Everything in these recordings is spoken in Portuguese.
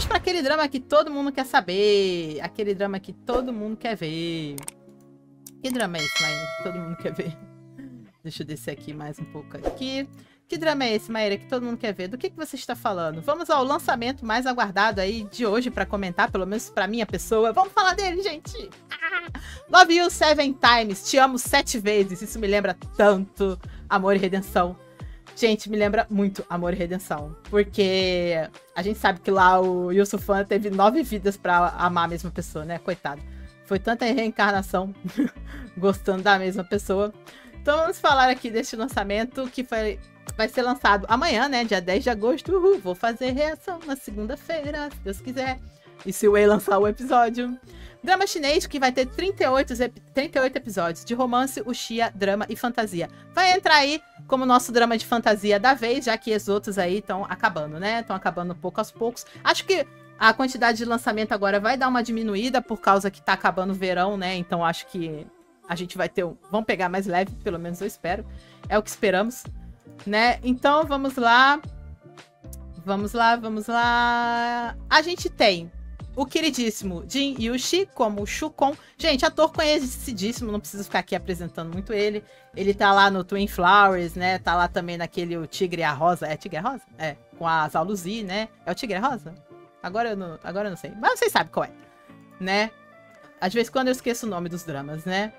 vamos para aquele drama que todo mundo quer saber. Aquele drama que todo mundo quer ver. Que drama é esse, Maíra, que todo mundo quer ver? Deixa eu descer aqui mais um pouco aqui. Que drama é esse, Maíra, que todo mundo quer ver? Do que você está falando? Vamos ao lançamento mais aguardado aí de hoje para comentar, pelo menos para minha pessoa. Vamos falar dele, gente! Ah! Love You Seven Times. Te amo 7 vezes. Isso me lembra tanto Amor e Redenção. Gente, me lembra muito Amor e Redenção. Porque a gente sabe que lá o Yusufana teve 9 vidas pra amar a mesma pessoa, né? Coitado. Foi tanta reencarnação gostando da mesma pessoa. Então vamos falar aqui deste lançamento que vai ser lançado amanhã, né? Dia 10 de agosto. Uhul, vou fazer reação na segunda-feira, se Deus quiser. E se o Wei lançar o episódio. Drama chinês que vai ter 38 episódios de romance, wuxia, drama e fantasia. Vai entrar aí como nosso drama de fantasia da vez, já que os outros aí estão acabando, né? Estão acabando pouco aos poucos. Acho que a quantidade de lançamento agora vai dar uma diminuída por causa que tá acabando o verão, né? Então acho que a gente vai ter... Vamos pegar mais leve, pelo menos eu espero. É o que esperamos, né? Então vamos lá. Vamos lá, vamos lá. A gente tem... o queridíssimo Jin Yushi, como o Shukon. Gente, ator conhecidíssimo, não preciso ficar aqui apresentando muito ele. Ele tá lá no Twin Flowers, né? Tá lá também naquele o Tigre e a Rosa. É Tigre e a Rosa? É, com a Zan Li He, né? É o Tigre e a Rosa? Agora eu não sei. Mas vocês sabem qual é, né? Às vezes quando eu esqueço o nome dos dramas, né?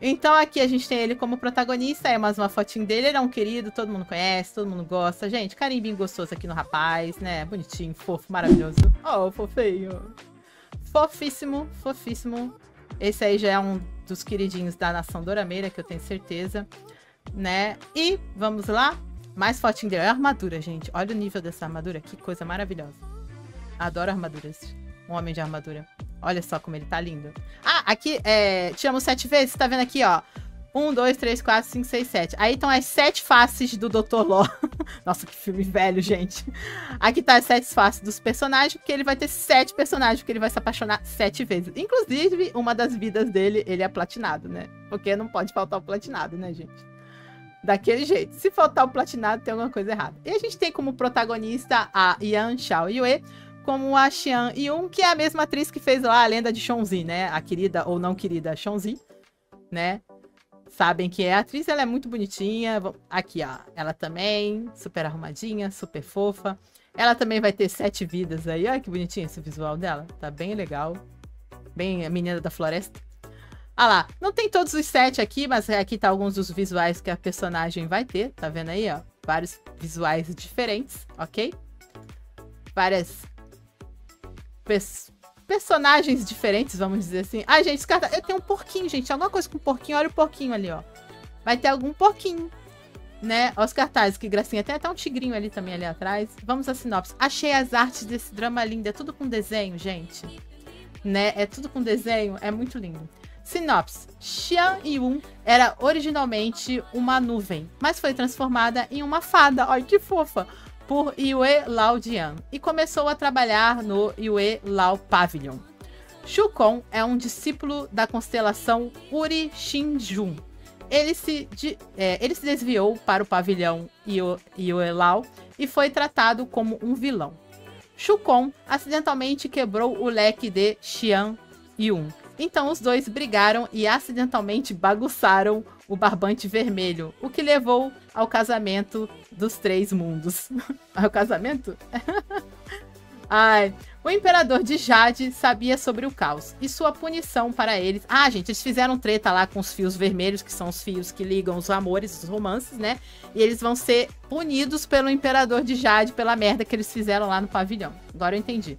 Então aqui a gente tem ele como protagonista. É mais uma fotinho dele. Ele é um querido, todo mundo conhece, todo mundo gosta. Gente, carimbinho gostoso aqui no rapaz, né? Bonitinho, fofo, maravilhoso. Oh, fofinho. Fofíssimo, fofíssimo. Esse aí já é um dos queridinhos da nação dorameira, que eu tenho certeza, né? E vamos lá. Mais fotinho dele. Olha a armadura, gente. Olha o nível dessa armadura. Que coisa maravilhosa. Adoro armaduras. Um homem de armadura. Olha só como ele tá lindo. Ah, aqui, te amo 7 vezes, tá vendo aqui, ó. 1, 2, 3, 4, 5, 6, 7. Aí estão as 7 faces do Dr. Ló. Nossa, que filme velho, gente. Aqui tá as 7 faces dos personagens, porque ele vai ter 7 personagens, porque ele vai se apaixonar 7 vezes. Inclusive, uma das vidas dele, ele é platinado, né? Porque não pode faltar o platinado, né, gente? Daquele jeito. Se faltar o platinado, tem alguma coisa errada. E a gente tem como protagonista a Yang Chaoyue, como a Xian Yun, que é a mesma atriz que fez lá a Lenda de Chongzi, né? A querida ou não querida Chongzi, né? Sabem que é a atriz, ela é muito bonitinha. Aqui, ó, ela também, super arrumadinha, super fofa. Ela também vai ter 7 vidas aí. Olha que bonitinho esse visual dela. Tá bem legal. Bem a menina da floresta. Ah lá, não tem todos os 7 aqui, mas aqui tá alguns dos visuais que a personagem vai ter. Tá vendo aí, ó? Vários visuais diferentes, ok? Várias... personagens diferentes, vamos dizer assim. Ai, gente, descarta. Eu tenho um porquinho, gente. Alguma coisa com um porquinho. Olha o porquinho ali, ó. Vai ter algum porquinho, né? Olha os cartazes, que gracinha. Tem até um tigrinho ali também, ali atrás. Vamos à sinopse. Achei as artes desse drama linda. É tudo com desenho, gente. Né? É tudo com desenho. É muito lindo. Sinopse. Xian Yun era originalmente uma nuvem, mas foi transformada em uma fada. Olha que fofa. Por Yue Lao Dian, e começou a trabalhar no Yue Lao Pavilion. Shukon é um discípulo da constelação Uri Shinjun. Ele se desviou para o pavilhão Yue Lao e foi tratado como um vilão. Shukon acidentalmente quebrou o leque de Xian Yun. Então os dois brigaram e acidentalmente bagunçaram o barbante vermelho, o que levou ao casamento dos 3 mundos. Ao casamento? Ai, o imperador de Jade sabia sobre o caos e sua punição para eles... Ah, gente, eles fizeram treta lá com os fios vermelhos, que são os fios que ligam os amores, os romances, né? E eles vão ser punidos pelo imperador de Jade pela merda que eles fizeram lá no pavilhão. Agora eu entendi.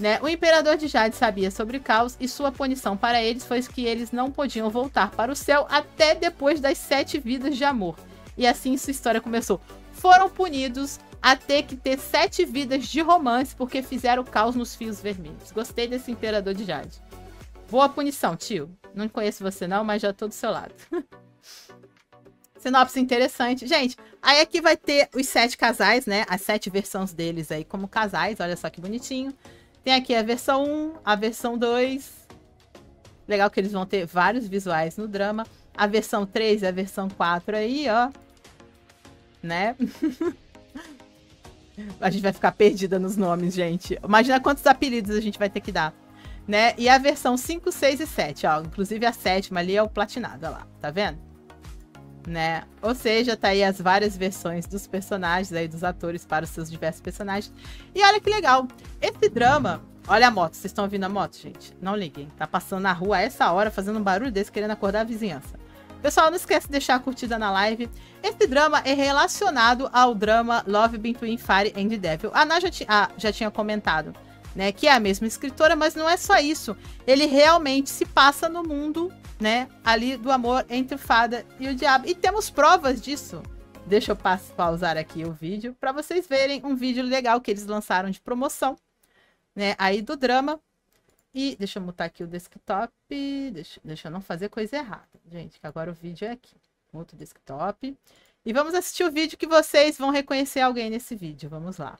Né? O imperador de Jade sabia sobre o caos e sua punição para eles foi que eles não podiam voltar para o céu até depois das 7 vidas de amor. E assim sua história começou. Foram punidos a ter que ter 7 vidas de romance porque fizeram caos nos fios vermelhos. Gostei desse imperador de Jade. Boa punição, tio. Não conheço você não, mas já tô do seu lado. Sinopse interessante. Gente, aí aqui vai ter os 7 casais, né? As 7 versões deles aí como casais. Olha só que bonitinho. Tem aqui a versão 1, a versão 2. Legal que eles vão ter vários visuais no drama. A versão 3 e a versão 4 aí, ó. Né? A gente vai ficar perdida nos nomes, gente. Imagina quantos apelidos a gente vai ter que dar, né? E a versão 5, 6 e 7, ó. Inclusive a sétima ali é o platinado, ó lá. Tá vendo? Né? Ou seja, tá aí as várias versões dos personagens aí, dos atores para os seus diversos personagens. E olha que legal. Esse drama... Olha a moto. Vocês estão ouvindo a moto, gente? Não liguem. Tá passando na rua a essa hora, fazendo um barulho desse, querendo acordar a vizinhança. Pessoal, não esquece de deixar a curtida na live. Esse drama é relacionado ao drama Love Between Fire and Devil. A Ana já tinha comentado, né, que é a mesma escritora, mas não é só isso. Ele realmente se passa no mundo, né, ali do amor entre fada e o diabo. E temos provas disso. Deixa eu pausar aqui o vídeo para vocês verem um vídeo legal que eles lançaram de promoção, né, aí do drama. E deixa eu mutar aqui o desktop, deixa eu não fazer coisa errada, gente, que agora o vídeo é aqui. Muto o desktop. E vamos assistir o vídeo que vocês vão reconhecer alguém nesse vídeo. Vamos lá.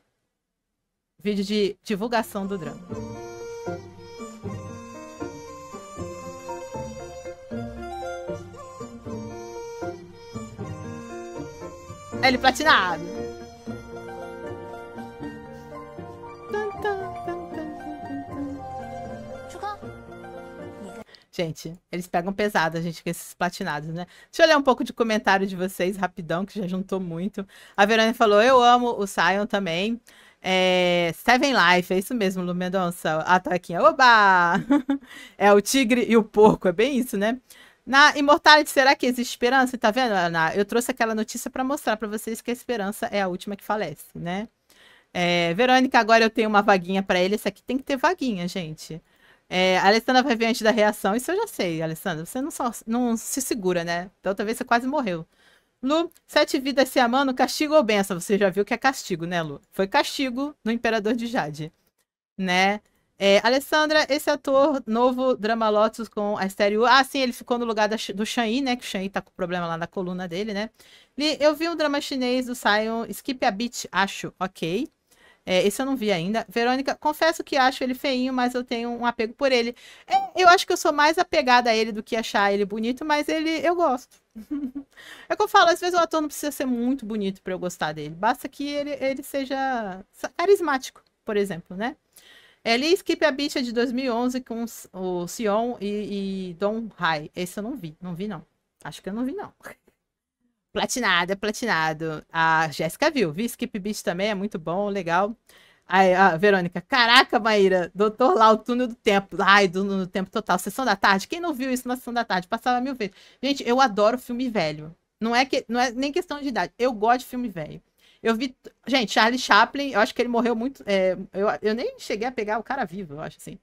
Vídeo de divulgação do drama. Ele platinado. Gente, eles pegam pesado, a gente, com esses platinados, né? Deixa eu ler um pouco de comentário de vocês, rapidão, que já juntou muito. A Verônica falou, eu amo o Sion também. É... Seven Life, é isso mesmo, Lu Mendonça. A Toquinha, oba! É o tigre e o porco, é bem isso, né? Na Immortality, será que existe esperança? Tá vendo, Ana? Eu trouxe aquela notícia para mostrar para vocês que a esperança é a última que falece, né? É... Verônica, agora eu tenho uma vaguinha para ele. Essa aqui tem que ter vaguinha, gente. É, a Alessandra vai ver antes da reação. Isso eu já sei, Alessandra. Você não se segura, né? Da outra vez você quase morreu. Lu, 7 vidas se amando, castigo ou benção? Você já viu que é castigo, né, Lu? Foi castigo no Imperador de Jade, né? É, Alessandra, esse ator novo drama Lotus com a Stereo. Ah, sim, ele ficou no lugar do Shang-Yi, né? Que o Shang-Yi tá com problema lá na coluna dele, né? Li, eu vi um drama chinês do Sion, Skip a Beat, acho, ok. É, esse eu não vi ainda. Verônica, confesso que acho ele feinho, mas eu tenho um apego por ele. É, eu acho que eu sou mais apegada a ele do que achar ele bonito, mas eu gosto. É o que eu falo, às vezes o ator não precisa ser muito bonito pra eu gostar dele. Basta que ele seja carismático, por exemplo, né? Ele Skip a Beat é de 2011 com o Sion e Don Hai. Esse eu não vi não. Acho que eu não vi não. Platinado, é platinado. A Jéssica viu Skip Beat também, é muito bom, legal. Aí, a Verônica, caraca, Maíra, Doutor Lá, o túnel do tempo. Ai, do no tempo total, Sessão da Tarde. Quem não viu isso na Sessão da Tarde? Passava 1000 vezes. Gente, eu adoro filme velho. Não é nem questão de idade, eu gosto de filme velho. Eu vi, gente, Charlie Chaplin, eu acho que ele morreu muito... eu nem cheguei a pegar o cara vivo, eu acho assim,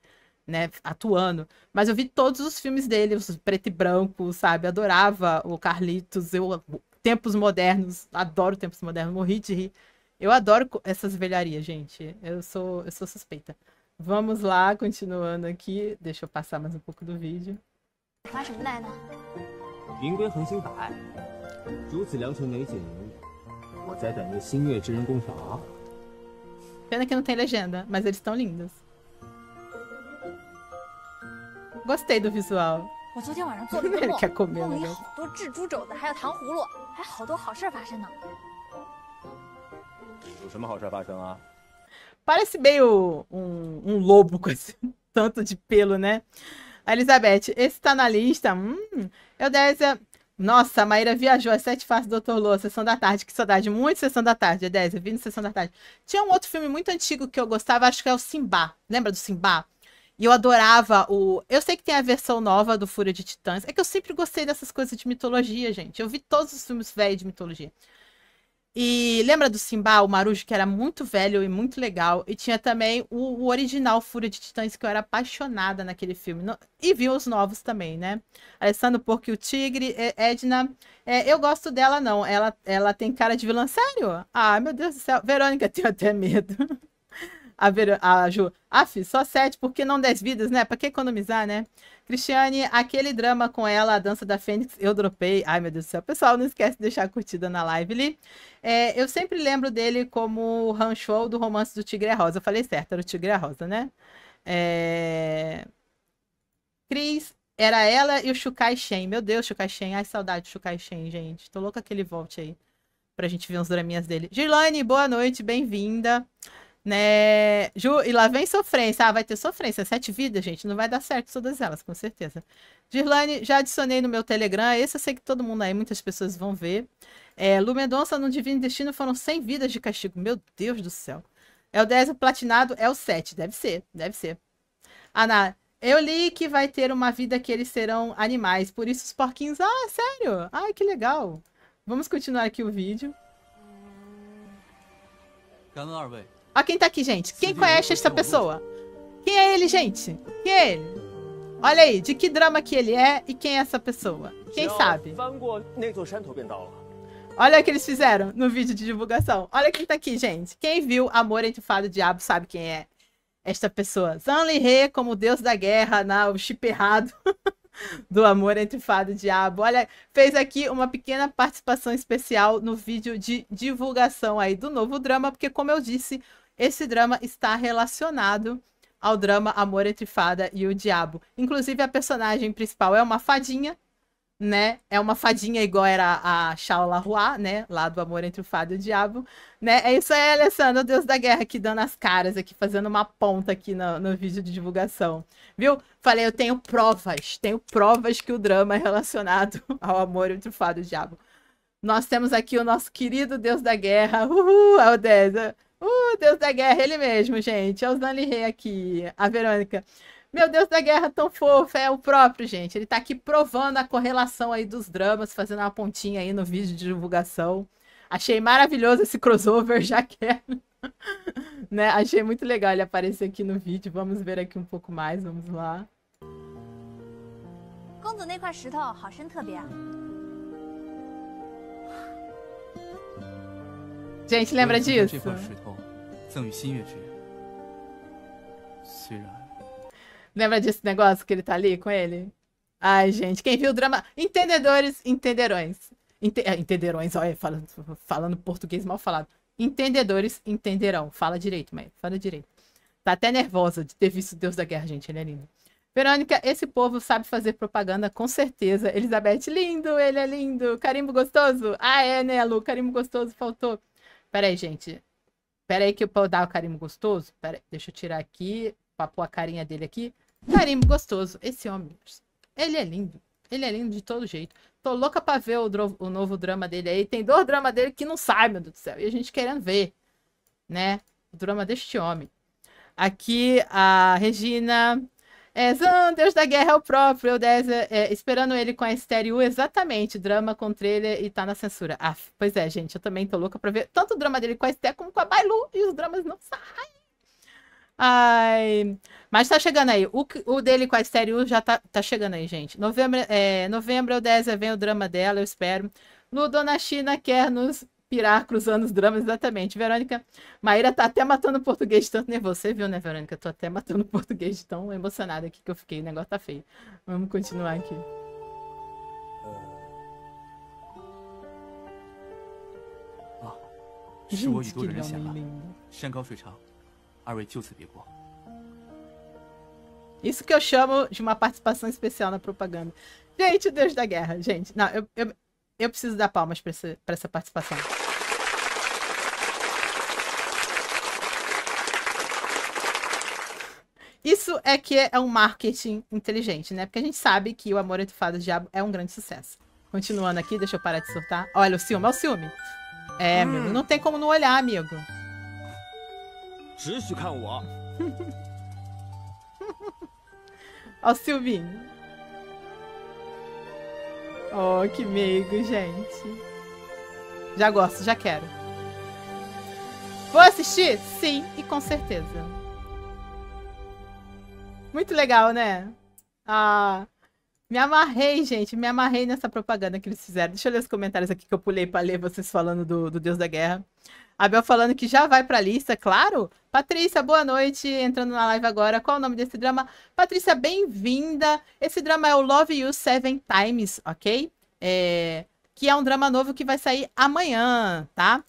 né, atuando, mas eu vi todos os filmes dele, os preto e branco, sabe? Adorava o Carlitos, eu... Tempos modernos, adoro tempos modernos, morri de rir. Eu adoro essas velharias, gente. Eu sou suspeita. Vamos lá, continuando aqui. Deixa eu passar mais um pouco do vídeo. Pena que não tem legenda, mas eles estão lindos. Gostei do visual. Ele quer comer, né? Parece meio um lobo com esse tanto de pelo, né? A Elizabeth, esse tá na lista. Eudésia, nossa, a Maíra viajou. As 7 faces do Dr. Lô, Sessão da Tarde. Que saudade, muito Sessão da Tarde, Eudésia. Vi no Sessão da Tarde. Tinha um outro filme muito antigo que eu gostava, acho que é o Simba. Lembra do Simba? E eu adorava o... Eu sei que tem a versão nova do Fúria de Titãs. É que eu sempre gostei dessas coisas de mitologia, gente. Eu vi todos os filmes velhos de mitologia. E lembra do Simba, o Marujo, que era muito velho e muito legal. E tinha também o original Fúria de Titãs, que eu era apaixonada naquele filme. E vi os novos também, né? Alessandro Porco e o Tigre, Edna. Eu gosto dela, não. Ela tem cara de vilã. Sério? Ah, meu Deus do céu. Verônica, tenho até medo. A Ju, só 7, porque não 10 vidas, né? Pra que economizar, né? Cristiane, aquele drama com ela, a Dança da Fênix, eu dropei. Ai, meu Deus do céu. Pessoal, não esquece de deixar a curtida na live ali. É, eu sempre lembro dele como Han Shou do romance do Tigre e a Rosa. Eu falei certo, era o Tigre e a Rosa, né? Cris, era ela e o Shukai Shen. Meu Deus, Shukai Shen. Ai, saudade do Shukai Shen, gente. Tô louca que ele volte aí. pra gente ver uns draminhas dele. Girlaine, boa noite, bem-vinda. Né? Ju, e lá vem sofrência. Ah, vai ter sofrência. 7 vidas, gente. Não vai dar certo todas elas, com certeza. Girlaine, já adicionei no meu Telegram. Esse eu sei que todo mundo aí, muitas pessoas vão ver. É, Lu Mendonça, no Divino Destino foram 100 vidas de castigo. Meu Deus do céu. É o 10, o platinado é o 7. Deve ser, deve ser. Ana, eu li que vai ter uma vida que eles serão animais. Por isso os porquinhos... Ah, sério? Ai, que legal. Vamos continuar aqui o vídeo. Ó quem tá aqui, gente. Quem conhece essa pessoa? Quem é ele, gente? Quem é ele? Olha aí, de que drama que ele é e quem é essa pessoa? Quem sabe? Olha o que eles fizeram no vídeo de divulgação. Olha quem tá aqui, gente. Quem viu Amor entre Fada e o Diabo sabe quem é esta pessoa. Zan Li He como deus da guerra, o chip errado do Amor entre Fada e o Diabo. Olha, fez aqui uma pequena participação especial no vídeo de divulgação aí do novo drama, porque como eu disse... Esse drama está relacionado ao drama Amor entre Fada e o Diabo. Inclusive, a personagem principal é uma fadinha, né? É uma fadinha igual era a Chau-la-Hua, né? Lá do Amor entre o Fada e o Diabo, né? É isso aí, Alessandro, o deus da guerra aqui dando as caras aqui, fazendo uma ponta aqui no vídeo de divulgação. Viu? Falei, eu tenho provas que o drama é relacionado ao Amor entre o Fada e o Diabo. Nós temos aqui o nosso querido deus da guerra. Uhul, Aldeza! Deus da guerra, ele mesmo, gente. É o Zan Li He aqui, a Verônica. Meu Deus da guerra, tão fofo. É o próprio, gente. Ele tá aqui provando a correlação aí dos dramas, fazendo uma pontinha aí no vídeo de divulgação. Achei maravilhoso esse crossover, já quero. Né? Achei muito legal ele aparecer aqui no vídeo. Vamos ver aqui um pouco mais, vamos lá. Gente, lembra disso? Lembra desse negócio que ele tá ali com ele? Ai, gente, quem viu o drama... Entendedores, entenderões. Entenderões, olha, falando português mal falado. Entendedores, entenderão. Fala direito, mãe, fala direito. Tá até nervosa de ter visto Deus da Guerra, gente, ele é lindo. Verônica, esse povo sabe fazer propaganda, com certeza. Elizabeth, lindo, ele é lindo. Carimbo gostoso? Ah, é, né, Lu? Carimbo gostoso, faltou. Peraí, gente. Peraí que eu vou dar o carimbo gostoso. Peraí, deixa eu tirar aqui, pra pôr a carinha dele aqui. Carimbo gostoso. Esse homem, ele é lindo. Ele é lindo de todo jeito. Tô louca pra ver o novo drama dele aí. Tem 2 dramas dele que não sai, meu Deus do céu. E a gente querendo ver, né? O drama deste homem. Aqui, a Regina... É, Zan, Deus da Guerra é o próprio. Esperando ele com a Estéreo, exatamente. Drama com trailer e tá na censura. Ah, pois é, gente, eu também tô louca pra ver tanto o drama dele com a Estéreo como com a Bailu. E os dramas não saem. Ai. Mas tá chegando aí. O dele com a Estéreo já tá chegando aí, gente. Novembro, o 10 vem o drama dela, eu espero. No Dona China quer nos pirar cruzando os dramas, exatamente. Verônica, Maíra tá até matando o português de tanto nervoso. Você viu, né, Verônica? Tô até matando o português de tão emocionada aqui que eu fiquei. O negócio tá feio. Vamos continuar aqui. Gente, que lindo. Isso que eu chamo de uma participação especial na propaganda. Gente, o Deus da Guerra, gente. Não, eu preciso dar palmas para essa participação. Isso é que é um marketing inteligente, né? Porque a gente sabe que o Amor entre Fada e o Diabo é um grande sucesso. Continuando aqui, deixa eu parar de surtar. Olha, o ciúme, é o ciúme. É, amigo, não tem como não olhar, amigo. Olha o ciúminho. Oh, que meigo, gente. Já gosto, já quero. Vou assistir? Sim, e com certeza. Muito legal, né? Ah, me amarrei, gente. Me amarrei nessa propaganda que eles fizeram. Deixa eu ler os comentários aqui que eu pulei pra ler vocês falando do Deus da Guerra. Abel falando que já vai pra lista, claro. Patrícia, boa noite. Entrando na live agora. Qual é o nome desse drama? Patrícia, bem-vinda. Esse drama é o Love You Seven Times, ok? Que é um drama novo que vai sair amanhã, tá?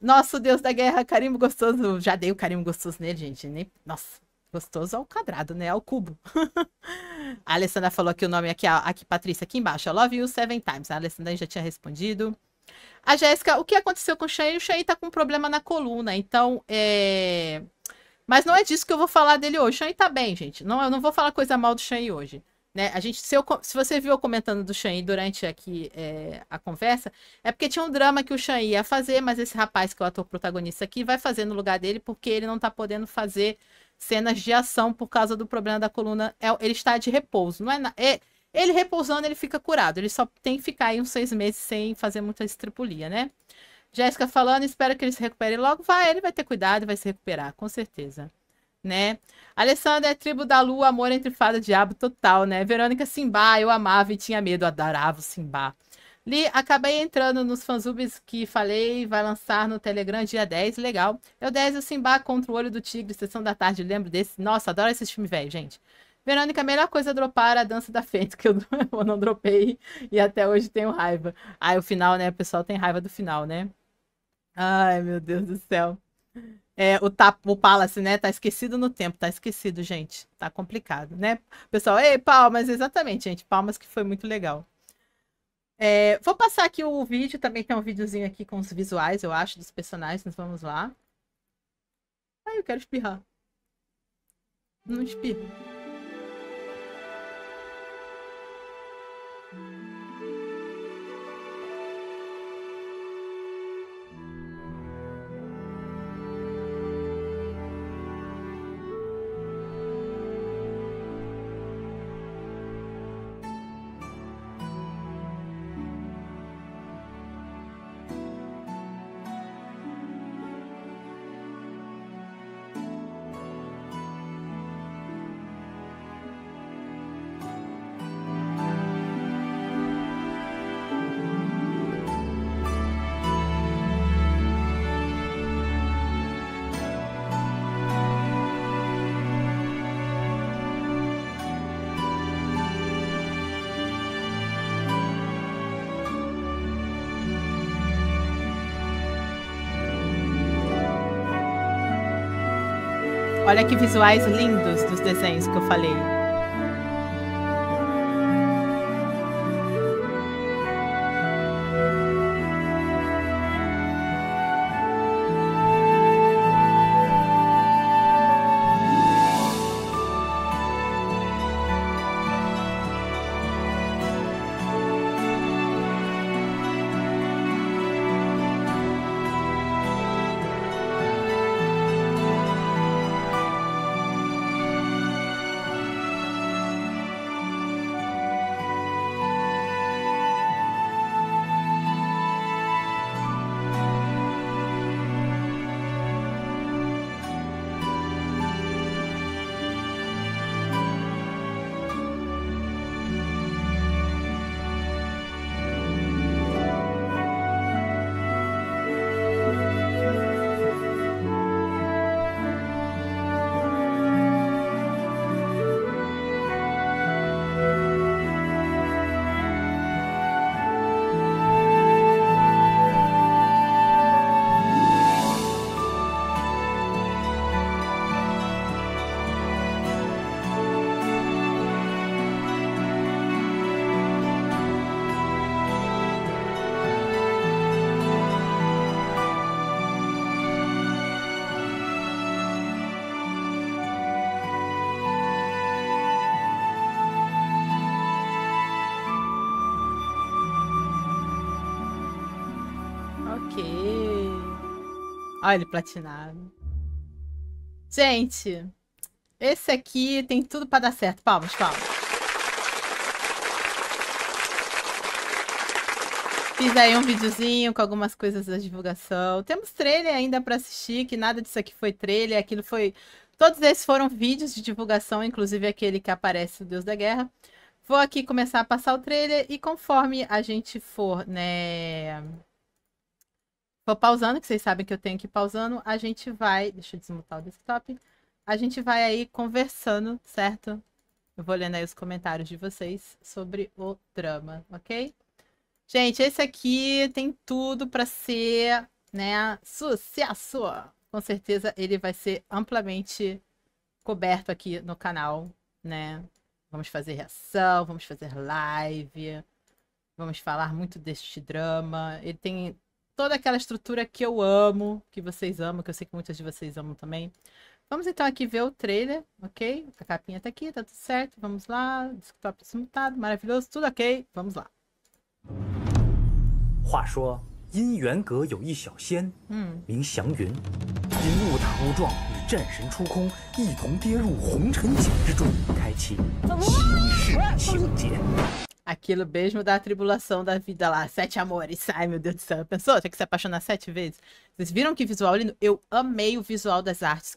Nosso Deus da Guerra, carimbo gostoso. Já dei o carimbo gostoso nele, gente. Nossa. Gostoso ao quadrado, né? Ao cubo. A Alessandra falou aqui o nome, aqui, Patrícia, aqui embaixo. Love You Seven Times. A Alessandra já tinha respondido. A Jéssica, o que aconteceu com o Shane? O Shane tá com um problema na coluna, então é... Mas não é disso que eu vou falar dele hoje. O Shane tá bem, gente. Não, eu não vou falar coisa mal do Shane hoje. Né? A gente, se você viu eu comentando do Shane durante aqui a conversa, é porque tinha um drama que o Shane ia fazer, mas esse rapaz, que é o ator protagonista aqui, vai fazer no lugar dele, porque ele não tá podendo fazer cenas de ação por causa do problema da coluna. Ele está de repouso. Não é, ele repousando, ele fica curado. Ele só tem que ficar aí uns 6 meses sem fazer muita estripulia, né? Jéssica falando, espero que ele se recupere logo. Vai, ele vai ter cuidado e vai se recuperar, com certeza. Né? Alessandra é tribo da lua, amor entre fada e diabo total, né? Verônica, Simba, eu amava e tinha medo, adorava o Simba. Li, acabei entrando nos fanzubes que falei, vai lançar no Telegram dia 10, legal. Eu 10, o Simba contra o olho do tigre, sessão da tarde, lembro desse. Nossa, adoro esse filme velho, gente. Verônica, a melhor coisa é dropar a dança da Fênix, que eu não dropei e até hoje tenho raiva. Ai, o final, né? O pessoal tem raiva do final, né? Ai, meu Deus do céu. É, o Palace, né? Tá esquecido no tempo, tá esquecido, gente. Tá complicado, né? Pessoal, ei, palmas, exatamente, gente. Palmas, que foi muito legal. É, vou passar aqui o vídeo, também tem um videozinho aqui com os visuais, eu acho, dos personagens. Nós vamos lá. Ai, eu quero espirrar. Não espirro. Olha que visuais lindos dos desenhos que eu falei. Olha ele platinado. Gente, esse aqui tem tudo para dar certo. Palmas, palmas. Fiz aí um videozinho com algumas coisas da divulgação. Temos trailer ainda para assistir, que nada disso aqui foi trailer. Aquilo foi... Todos esses foram vídeos de divulgação, inclusive aquele que aparece o Deus da Guerra. Vou aqui começar a passar o trailer e conforme a gente for, né... Vou pausando, que vocês sabem que eu tenho que ir pausando. A gente vai... Deixa eu desmutar o desktop. A gente vai aí conversando, certo? Eu vou lendo aí os comentários de vocês sobre o drama, ok? Gente, esse aqui tem tudo pra ser, né, sucesso! Com certeza ele vai ser amplamente coberto aqui no canal, né? Vamos fazer reação, vamos fazer live... Vamos falar muito deste drama. Ele tem toda aquela estrutura que eu amo, que vocês amam, que eu sei que muitas de vocês amam também. Vamos então aqui ver o trailer, ok? A capinha tá aqui, tá tudo certo. Vamos lá, desktop desmutado, maravilhoso, tudo ok. Vamos lá. 话说姻缘阁有一小仙，名祥云，因误打误撞与战神出空一同跌入红尘井之中，开启心事情节。Aquilo mesmo da tribulação da vida lá, 7 amores, ai meu Deus do céu, pensou? Tinha que se apaixonar 7 vezes. Vocês viram que visual lindo? Eu amei o visual das artes.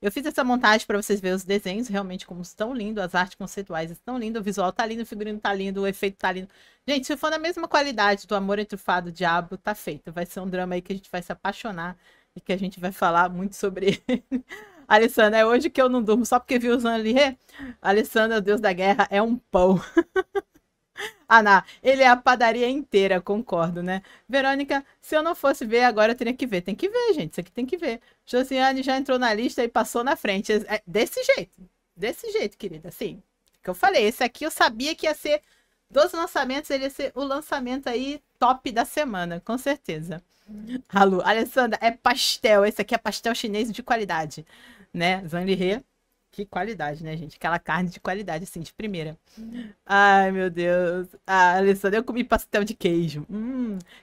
Eu fiz essa montagem para vocês verem os desenhos realmente como estão lindos, as artes conceituais estão lindas, o visual tá lindo, o figurino tá lindo, o efeito tá lindo. Gente, se for na mesma qualidade do Amor entre Fada e o Diabo, tá feito. Vai ser um drama aí que a gente vai se apaixonar e que a gente vai falar muito sobre ele. Alessandra, é hoje que eu não durmo, só porque viu o Zan Li He? Alessandra, o Deus da Guerra, é um pão. Ana, ele é a padaria inteira, concordo, né? Verônica, se eu não fosse ver, agora eu teria que ver. Tem que ver, gente, isso aqui tem que ver. Josiane já entrou na lista e passou na frente. É desse jeito, querida, assim. Que eu falei, esse aqui eu sabia que ia ser dos lançamentos, ele ia ser o lançamento aí top da semana, com certeza. Alô, Alessandra, é pastel, esse aqui é pastel chinês de qualidade, né? Zan Li He. Que qualidade, né, gente? Aquela carne de qualidade, assim, de primeira. Ai, meu Deus. Ah, Alessandra, eu comi pastel de queijo.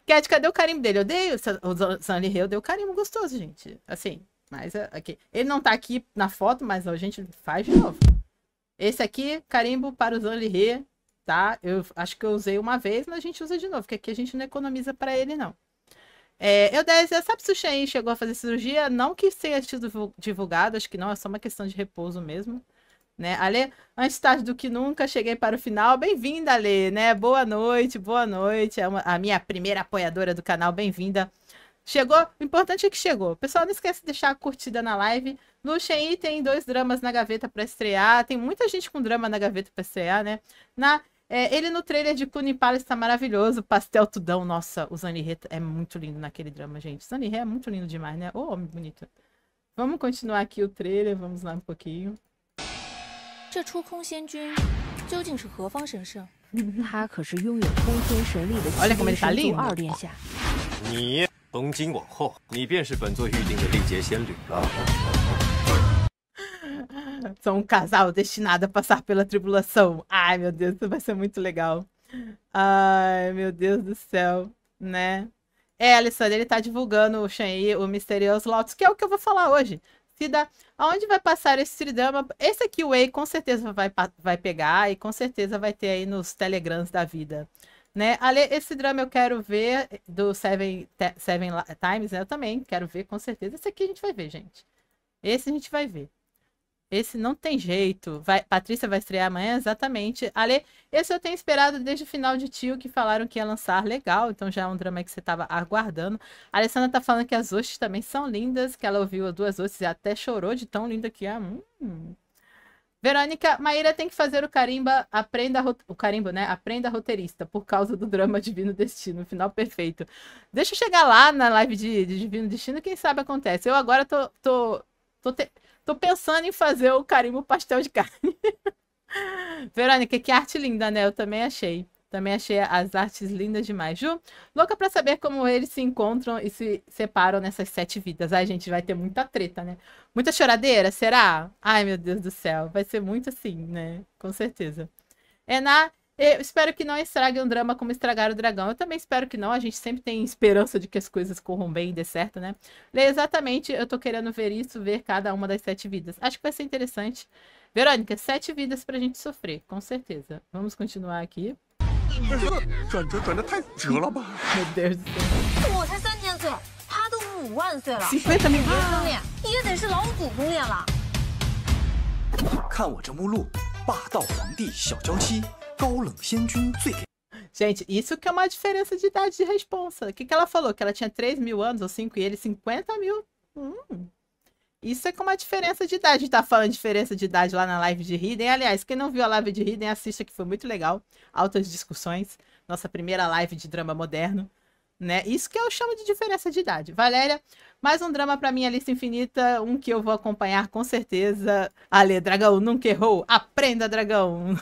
Cat, cadê o carimbo dele? Eu dei o Zan Li He, eu dei o carimbo gostoso, gente. Assim, mas aqui. Ele não tá aqui na foto, mas a gente faz de novo. Esse aqui, carimbo para o Zan Li He, tá? Eu acho que eu usei uma vez, mas a gente usa de novo, porque aqui a gente não economiza pra ele, não. É, eu disse, sabe se o Shen chegou a fazer cirurgia? Não que tenha sido divulgado, acho que não, é só uma questão de repouso mesmo, né? Ale, antes tarde do que nunca, cheguei para o final, bem-vinda, Ale, né? Boa noite, é a minha primeira apoiadora do canal, bem-vinda. Chegou, o importante é que chegou. Pessoal, não esquece de deixar a curtida na live. No Shen tem 2 dramas na gaveta para estrear, tem muita gente com drama na gaveta para estrear, né? Ele no trailer de Cuni Palace tá maravilhoso, pastel tudão, nossa, o Zan Li He é muito lindo naquele drama, gente. O Zan Li He é muito lindo demais, né? Ô, homem bonito. Vamos continuar aqui o trailer, vamos lá um pouquinho. Olha como ele tá lindo. São um casal destinado a passar pela tribulação. Ai, meu Deus, isso vai ser muito legal. Ai, meu Deus do céu, né? É, Alessandra, ele tá divulgando o Shen, o Misterioso Lotus, que é o que eu vou falar hoje. Cida, aonde vai passar esse tridama? Esse aqui o Wei com certeza vai pegar e com certeza vai ter aí nos telegrams da vida, né? Ale, esse drama eu quero ver do Seven Times, né? Eu também quero ver, com certeza. Esse aqui a gente vai ver, gente. Esse a gente vai ver. Esse não tem jeito. Patrícia vai estrear amanhã, exatamente. Ale, esse eu tenho esperado desde o final de Tio, que falaram que ia lançar. Legal, então já é um drama que você estava aguardando. A Alessandra tá falando que as hostes também são lindas, que ela ouviu 2 hostes e até chorou de tão linda que é. Verônica, Maíra tem que fazer o carimba, aprenda roteirista, por causa do drama Divino Destino, final perfeito. Deixa eu chegar lá na live de Divino Destino, quem sabe acontece. Eu agora tô pensando em fazer o carimbo pastel de carne. Verônica, que arte linda, né? Eu também achei. Também achei as artes lindas demais. Ju, louca pra saber como eles se encontram e se separam nessas 7 vidas. Ai, gente, vai ter muita treta, né? Muita choradeira, será? Ai, meu Deus do céu. Vai ser muito assim, né? Com certeza. Ená, eu espero que não estrague um drama como estragar o dragão. Eu também espero que não. A gente sempre tem esperança de que as coisas corram bem e dê certo, né? Lê, exatamente, eu tô querendo ver isso, ver cada uma das 7 vidas. Acho que vai ser interessante. Verônica, 7 vidas pra gente sofrer, com certeza. Vamos continuar aqui. Meu Deus do céu. 50 mil. Gente, isso que é uma diferença de idade de responsa. O que ela falou? Que ela tinha 3 mil anos ou 5 e ele 50 mil. Isso é com uma diferença de idade. A gente tá falando de diferença de idade lá na live de Hidden. Aliás, quem não viu a live de Hidden, assista que foi muito legal. Altas discussões. Nossa primeira live de drama moderno, né? Isso que eu chamo de diferença de idade. Valéria, mais um drama pra minha lista infinita, um que eu vou acompanhar com certeza. Ale, dragão nunca errou, aprenda, dragão.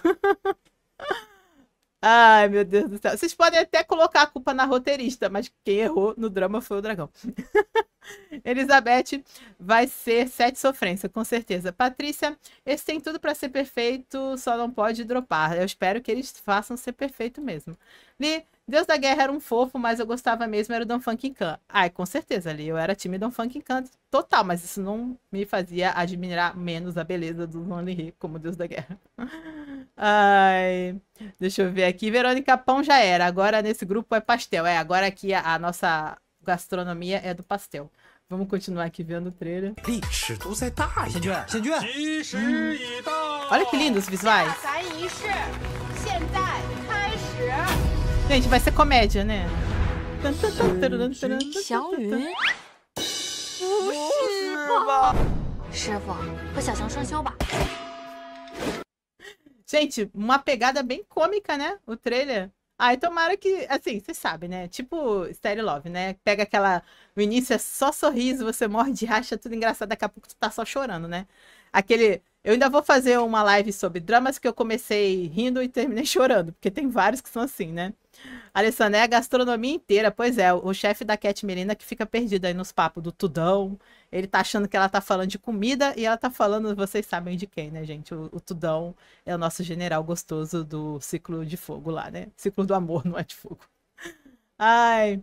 Ai, meu Deus do céu. Vocês podem até colocar a culpa na roteirista, mas quem errou no drama foi o dragão. Elizabeth vai ser 7 sofrência, com certeza. Patrícia, esse tem tudo para ser perfeito, só não pode dropar. Eu espero que eles façam ser perfeito mesmo. Li, Deus da Guerra era um fofo, mas eu gostava mesmo, era o Don Funk Khan. Ai, com certeza, Li, eu era time Don Funk Khan total, mas isso não me fazia admirar menos a beleza do Zan Li He como Deus da Guerra. Ai, deixa eu ver aqui. Verônica, pão já era, agora nesse grupo é pastel. É, agora aqui a nossa... gastronomia é do pastel. Vamos continuar aqui vendo o trailer. Olha que lindo os visuais. Gente, vai ser comédia, né? Gente, uma pegada bem cômica, né? O trailer. Ai, tomara que, assim, vocês sabem, né? Tipo Style Love, né? Pega aquela... No início é só sorriso, você morre de racha, tudo engraçado, daqui a pouco tu tá só chorando, né? Aquele... Eu ainda vou fazer uma live sobre dramas que eu comecei rindo e terminei chorando, porque tem vários que são assim, né? Alessandra, é a gastronomia inteira, pois é, o chefe da Cat Merina que fica perdido aí nos papos do Tudão, ele tá achando que ela tá falando de comida e ela tá falando, vocês sabem de quem, né, gente? O Tudão é o nosso general gostoso do Ciclo de Fogo lá, né? Ciclo do Amor, não é de fogo. Ai...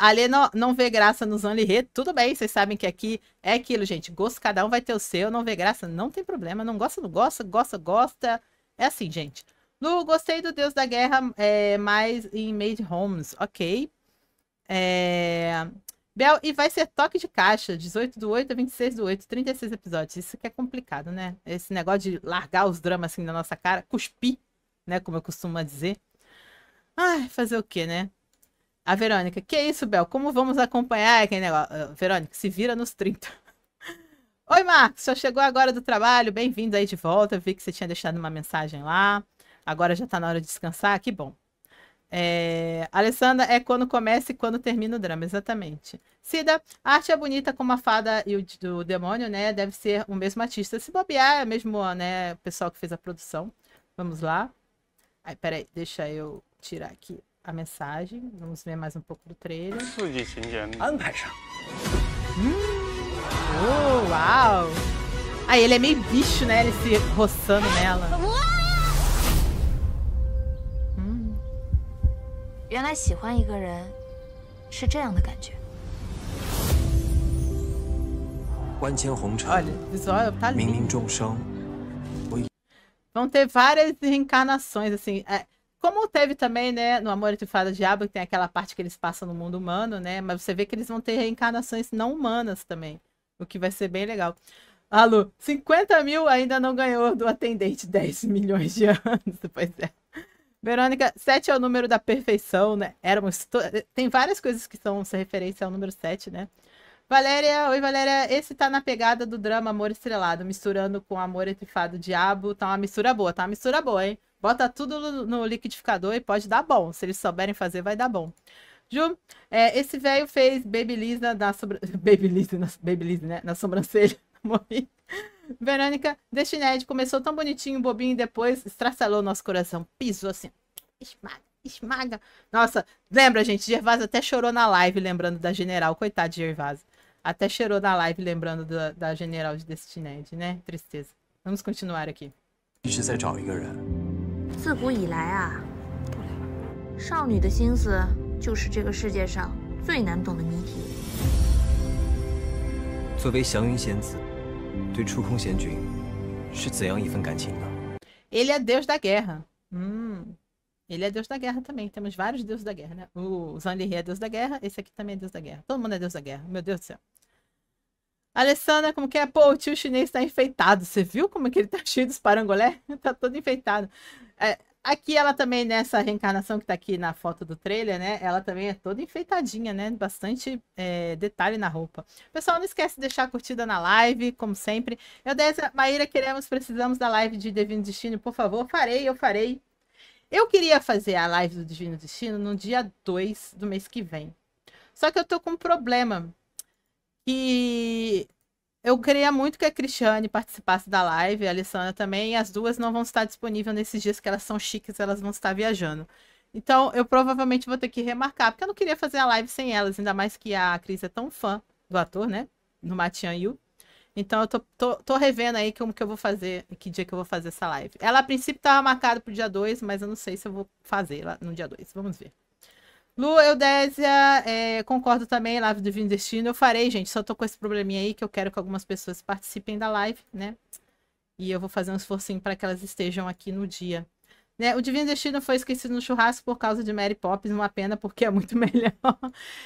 Ale não vê graça no Zan Li He, tudo bem, vocês sabem que aqui é aquilo, gente, gosto, cada um vai ter o seu, não vê graça, não tem problema, não gosta, não gosta, gosta, gosta, é assim, gente. Lu, gostei do Deus da Guerra, mais em Made Homes, ok. Bel, e vai ser toque de caixa, 18/8 a 26/8, 36 episódios, isso que é complicado, né? Esse negócio de largar os dramas assim na nossa cara, cuspir, né, como eu costumo dizer. Ai, fazer o quê, né? A Verônica, que isso, Bel? Como vamos acompanhar aquele negócio? Verônica, se vira nos 30. Oi, Marcos, só chegou agora do trabalho, bem-vindo aí de volta. Eu vi que você tinha deixado uma mensagem lá. Agora já tá na hora de descansar, que bom. Alessandra, é quando começa e quando termina o drama, exatamente. Cida, a arte é bonita como a fada e o demônio, né? Deve ser o mesmo artista. Se bobear, é mesmo, né, o pessoal que fez a produção. Vamos lá. Ai, peraí, deixa eu tirar aqui a mensagem. Vamos ver mais um pouco do trailer. Uau! Aí ele é meio bicho, né? Ele se roçando nela. Olha, o visual tá lindo. Vão ter várias reencarnações, assim... Como teve também, né, no Amor entre Fada e o Diabo, que tem aquela parte que eles passam no mundo humano, né? Mas você vê que eles vão ter reencarnações não humanas também, o que vai ser bem legal. Alô, 50 mil ainda não ganhou do atendente, 10 milhões de anos, pois é. Verônica, 7 é o número da perfeição, né? Tem várias coisas que são referência ao número 7, né? Valéria, oi Valéria, esse tá na pegada do drama Amor Estrelado, misturando com Amor entre Fada e o Diabo, tá uma mistura boa, hein? Bota tudo no liquidificador e pode dar bom. Se eles souberem fazer, vai dar bom. Ju, esse velho fez Babyliss na sobrancelha. Morri. Verônica, Destined começou tão bonitinho, bobinho, e depois estraçalou nosso coração. Pisou assim. Esmaga, esmaga. Nossa, lembra, gente? Gervásio até chorou na live, lembrando da General. Coitado de Gervásio. Até chorou na live, lembrando da General de Destined, né? Tristeza. Vamos continuar aqui. Ele é Deus da Guerra. Ele é Deus da Guerra também. Temos vários deuses da guerra, né? O Zan Li He é Deus da Guerra. Esse aqui também é Deus da Guerra. Todo mundo é Deus da Guerra. Meu Deus do céu. Alessandra, como que é? Pô, o tio chinês tá enfeitado. Você viu como é que ele tá cheio dos parangolé? Tá todo enfeitado. Aqui ela também, nessa reencarnação que tá aqui na foto do trailer, né? Ela também é toda enfeitadinha, né? Bastante detalhe na roupa. Pessoal, não esquece de deixar a curtida na live, como sempre. Eu, Dessa, Maíra, precisamos da live de Divino Destino, por favor. Eu farei. Eu queria fazer a live do Divino Destino no dia 2 do mês que vem. Só que eu tô com um problema. E Eu queria muito que a Cristiane participasse da live, a Alessandra também, e as duas não vão estar disponíveis nesses dias que elas são chiques, elas vão estar viajando. Então, eu provavelmente vou ter que remarcar, porque eu não queria fazer a live sem elas, ainda mais que a Cris é tão fã do ator, né? No Matian Yu. Então, eu tô revendo aí como que eu vou fazer, que dia que eu vou fazer essa live. Ela, a princípio, estava marcada pro dia 2, mas eu não sei se eu vou fazer lá no dia 2. Vamos ver. Lu, Eudésia, concordo também, live do Divino Destino. Eu farei, gente, só tô com esse probleminha aí, que eu quero que algumas pessoas participem da live, né? E eu vou fazer um esforcinho para que elas estejam aqui no dia. Né? O Divino Destino foi esquecido no churrasco por causa de Mary Poppins, uma pena, porque é muito melhor.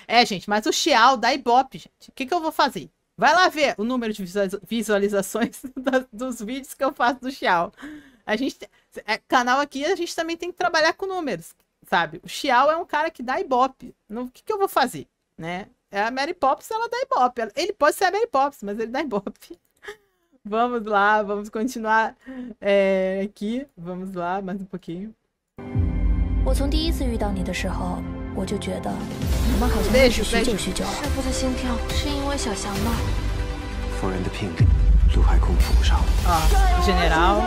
É, gente, mas o Xiao dá Ibope, gente. O que que eu vou fazer? Vai lá ver o número de visualizações dos vídeos que eu faço do Xiao. A gente, canal aqui, a gente também tem que trabalhar com números, sabe? O Xiao é um cara que dá Ibope. O que que eu vou fazer, né? A Mary Poppins, ela dá Ibope. Ele pode ser a Mary Poppins, mas ele dá Ibope. Vamos lá, vamos continuar aqui. Vamos lá, mais um pouquinho. Beijo, beijo. Ó, general.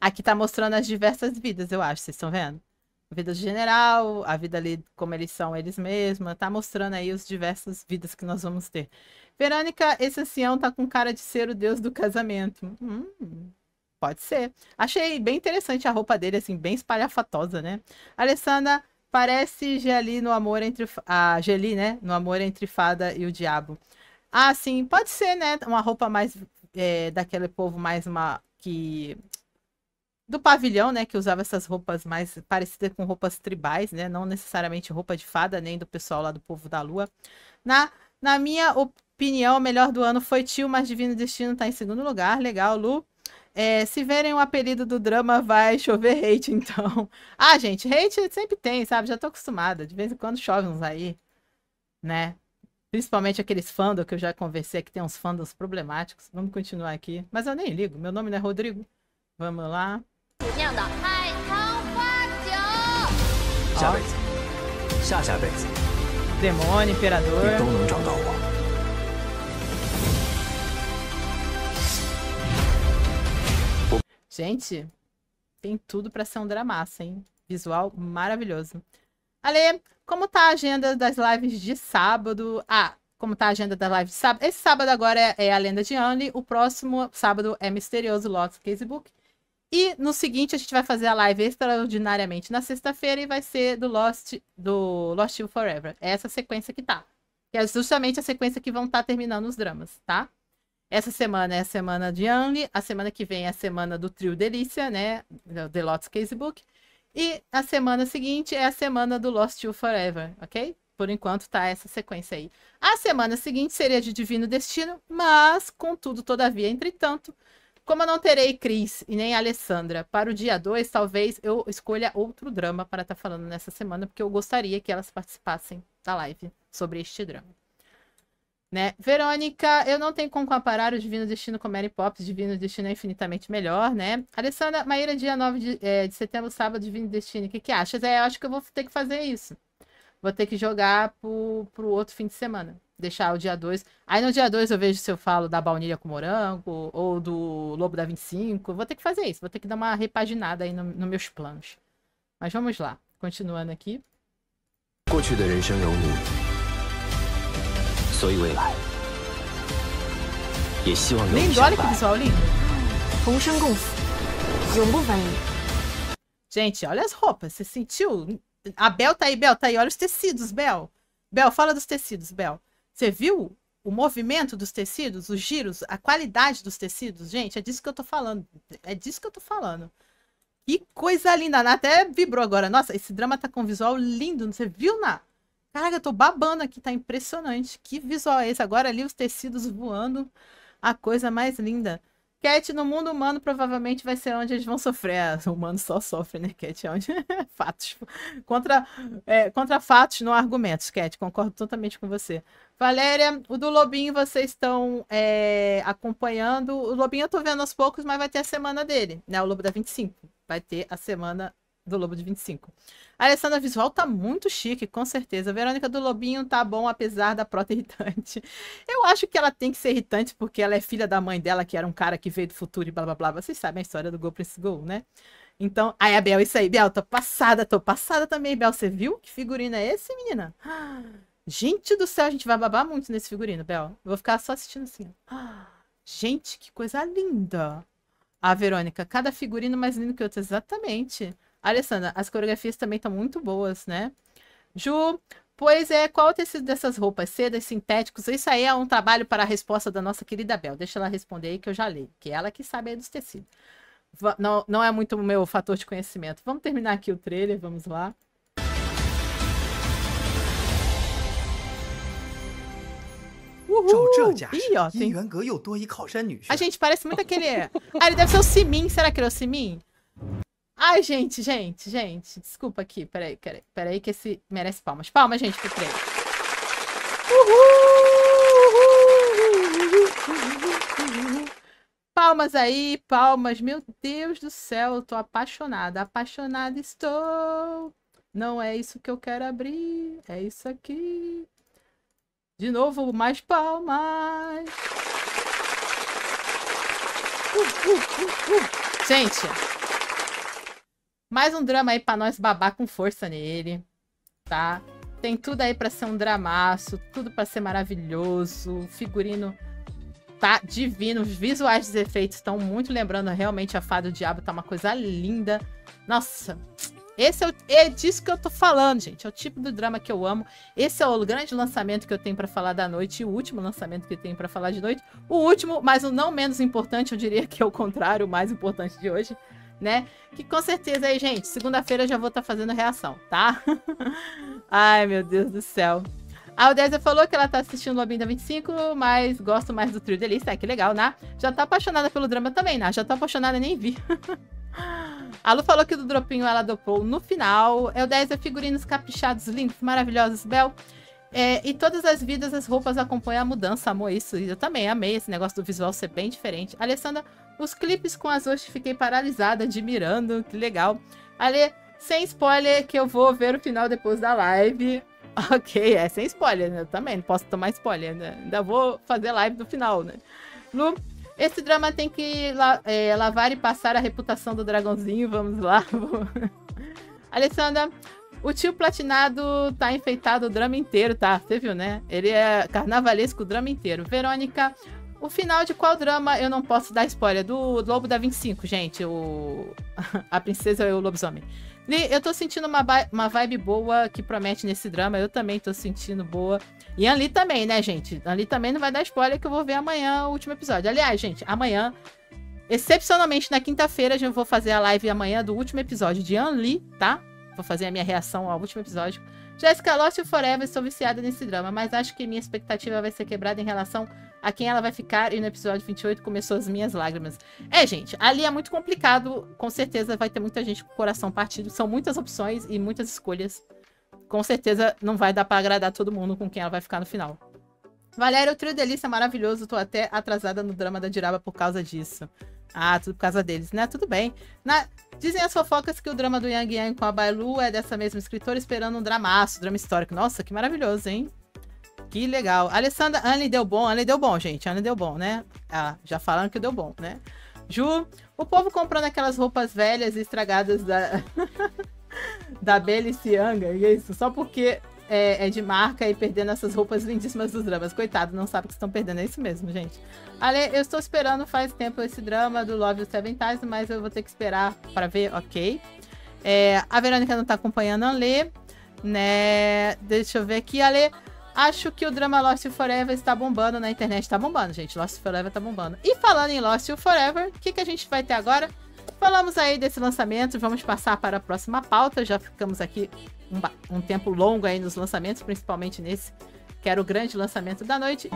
Aqui tá mostrando as diversas vidas, eu acho, vocês estão vendo? A vida do general, a vida ali, como eles são eles mesmos. Tá mostrando aí as diversas vidas que nós vamos ter. Verônica, esse ancião tá com cara de ser o deus do casamento. Pode ser. Achei bem interessante a roupa dele, assim, bem espalhafatosa, né? Alessandra, parece Geli no amor entre... A Geli, né? No Amor Entre Fada e o Diabo. Ah, sim, pode ser, né? Uma roupa mais daquele povo mais do pavilhão, né? Que usava essas roupas mais parecidas com roupas tribais, né? Não necessariamente roupa de fada, nem do pessoal lá do povo da lua. Na minha opinião, o melhor do ano foi Tio, mas Divino Destino tá em segundo lugar. Legal, Lu. Se verem o apelido do drama, vai chover hate, então. Ah, gente, hate sempre tem, sabe? Já tô acostumada. De vez em quando chove uns aí, né? Principalmente aqueles fandom que eu já conversei, que tem uns fandoms problemáticos. Vamos continuar aqui. Mas eu nem ligo, meu nome não é Rodrigo. Vamos lá. Ó. Demônio, imperador. Gente, tem tudo para ser um dramaço, hein? Visual maravilhoso. Ale, como tá a agenda das lives de sábado? Ah, como tá a agenda das lives de sábado? Esse sábado agora é a Lenda de An-Li. O próximo sábado é Misterioso Lotus Casebook. E no seguinte a gente vai fazer a live extraordinariamente na sexta-feira e vai ser do Lost You Forever. É essa sequência que tá. Que é justamente a sequência que vão estar terminando os dramas, tá? Essa semana é a semana de An-Li, a semana que vem é a semana do Trio Delícia, né? The Lotus Casebook. E a semana seguinte é a semana do Lost You Forever, ok? Por enquanto tá essa sequência aí. A semana seguinte seria de Divino Destino, mas, contudo, todavia, entretanto, como eu não terei Cris e nem Alessandra para o dia 2, talvez eu escolha outro drama para estar falando nessa semana, porque eu gostaria que elas participassem da live sobre este drama. Né? Verônica, eu não tenho como comparar o Divino Destino com Mary Poppins. Divino Destino é infinitamente melhor, né? Alessandra, Maíra, dia 9 de setembro, sábado, Divino Destino. O que que achas? Eu acho que eu vou ter que fazer isso. Vou ter que jogar pro outro fim de semana. Deixar o dia 2. Aí no dia 2 eu vejo se eu falo da baunilha com morango ou do Lobo da 25. Vou ter que fazer isso. Vou ter que dar uma repaginada aí nos meus planos. Mas vamos lá. Continuando aqui. Lindo, olha que visual lindo. Gente, olha as roupas, você sentiu? A Bel tá aí, Bel, tá aí, olha os tecidos, Bel. Bel, fala dos tecidos, Bel. Você viu o movimento dos tecidos, os giros, a qualidade dos tecidos? Gente, é disso que eu tô falando, é disso que eu tô falando. Que coisa linda, a Ná até vibrou agora. Nossa, esse drama tá com um visual lindo, você viu, Ná? Caraca, eu tô babando aqui, tá impressionante. Que visual é esse? Agora ali os tecidos voando, a coisa mais linda. Cat, no mundo humano, provavelmente vai ser onde eles vão sofrer. O humano só sofre, né, Cat? É onde... fatos. Contra fatos, não argumentos, Cat. Concordo totalmente com você. Valéria, o do Lobinho vocês estão acompanhando. O Lobinho eu tô vendo aos poucos, mas vai ter a semana dele, né? O Lobo da 25. Vai ter a semana do Lobo de 25. A Alessandra Visual tá muito chique, com certeza. A Verônica do Lobinho tá bom, apesar da prota irritante. Eu acho que ela tem que ser irritante, porque ela é filha da mãe dela, que era um cara que veio do futuro e blá blá blá. Vocês sabem a história do Go Prince Go, né? Então, aí a Bel, isso aí, Bel, tô passada também, Bel. Você viu que figurino é esse, menina? Gente do céu, a gente vai babar muito nesse figurino, Bel. Eu vou ficar só assistindo assim. Gente, que coisa linda. A Verônica, cada figurino mais lindo que outro, exatamente. Alessandra, as coreografias também estão muito boas, né? Ju, pois é, qual o tecido dessas roupas? Sedas, sintéticos? Isso aí é um trabalho para a resposta da nossa querida Bel. Deixa ela responder aí que eu já leio, que é ela que sabe aí dos tecidos. Não, não é muito o meu fator de conhecimento. Vamos terminar aqui o trailer, vamos lá. Ih, ó, tem... A gente parece muito aquele... Ah, ele deve ser o Simin. Será que ele é o Simin? Ai, gente. Desculpa aqui. Peraí que esse merece palmas. Palmas, gente, pro treino. Palmas aí, palmas. Meu Deus do céu, eu tô apaixonada. Apaixonada estou. Não é isso que eu quero abrir. É isso aqui. De novo, mais palmas. Gente, mais um drama aí pra nós babar com força nele, tá? Tem tudo aí pra ser um dramaço, tudo pra ser maravilhoso. O figurino tá divino, os visuais dos efeitos estão muito lembrando realmente a Fada do Diabo, tá uma coisa linda. Nossa... Esse é disso que eu tô falando, gente. É o tipo do drama que eu amo. Esse é o grande lançamento que eu tenho pra falar da noite. E o último lançamento que eu tenho pra falar de noite. O último, mas o não menos importante. Eu diria que é o contrário, o mais importante de hoje, né? Que com certeza aí, gente, segunda-feira eu já vou estar fazendo reação, tá? Ai, meu Deus do céu. A Aldésia falou que ela tá assistindo o Abin da 25, mas gosto mais do Trio Delícia. Ah, que legal, né? Já tá apaixonada pelo drama também, né? Já tá apaixonada, nem vi. A Lu falou que do dropinho ela dopou no final. É o 10, é figurinos caprichados, lindos, maravilhosos, Bel. É, e todas as vidas, as roupas acompanham a mudança. Amor, isso. E eu também amei esse negócio do visual ser bem diferente. Alessandra, os clipes com as hoje fiquei paralisada, admirando. Que legal. Ale, sem spoiler, que eu vou ver o final depois da live. Ok, é sem spoiler, né? Eu também não posso tomar spoiler, né? Ainda vou fazer live do final, né? Lu... Esse drama tem que lavar e passar a reputação do dragãozinho. Vamos lá. Alessandra, o tio platinado tá enfeitado o drama inteiro, tá? Você viu, né? Ele é carnavalesco o drama inteiro. Verônica, o final de qual drama eu não posso dar spoiler? Do Lobo da 25, gente. A Princesa e o Lobisomem. Eu tô sentindo uma vibe boa que promete nesse drama. Eu também tô sentindo boa. E An-Li também, né, gente? An-Li também não vai dar spoiler que eu vou ver amanhã o último episódio. Aliás, gente, amanhã, excepcionalmente na quinta-feira, eu vou fazer a live amanhã do último episódio de An-Li, tá? Vou fazer a minha reação ao último episódio. Jéssica, Lost You Forever, estou viciada nesse drama, mas acho que minha expectativa vai ser quebrada em relação a quem ela vai ficar, e no episódio 28 começou as minhas lágrimas. É, gente, ali é muito complicado, com certeza vai ter muita gente com o coração partido, são muitas opções e muitas escolhas. Com certeza não vai dar pra agradar todo mundo com quem ela vai ficar no final. Valéria, o Trio Delícia é maravilhoso, tô até atrasada no drama da Jiraiya por causa disso. Ah, tudo por causa deles, né? Tudo bem. Dizem as fofocas que o drama do Yang Yang com a Bailu é dessa mesma escritora, esperando um dramaço, drama histórico. Nossa, que maravilhoso, hein? Que legal. Alessandra, An-Li deu bom, gente. An-Li deu bom, né? Ah, já falaram que deu bom, né? Ju, o povo comprando aquelas roupas velhas e estragadas da... da Belicianga, e é isso. Só porque é de marca e perdendo essas roupas lindíssimas dos dramas. Coitado, não sabe o que estão perdendo. É isso mesmo, gente. Ale, eu estou esperando faz tempo esse drama do Love You Seven Times, mas eu vou ter que esperar para ver, ok. É, a Verônica não tá acompanhando a An-Li, né? Deixa eu ver aqui, Ale. Acho que o drama Lost You Forever está bombando na internet. Tá bombando, gente. Lost You Forever tá bombando. E falando em Lost You Forever, o que a gente vai ter agora? Falamos aí desse lançamento, vamos passar para a próxima pauta, já ficamos aqui um tempo longo aí nos lançamentos, principalmente nesse, que era o grande lançamento da noite.